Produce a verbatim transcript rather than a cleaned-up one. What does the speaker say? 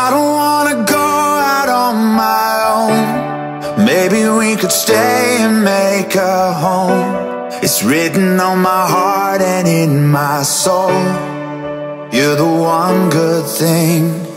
I don't wanna go out on my own. Maybe we could stay and make a home. It's written on my heart and in my soul. You're the one good thing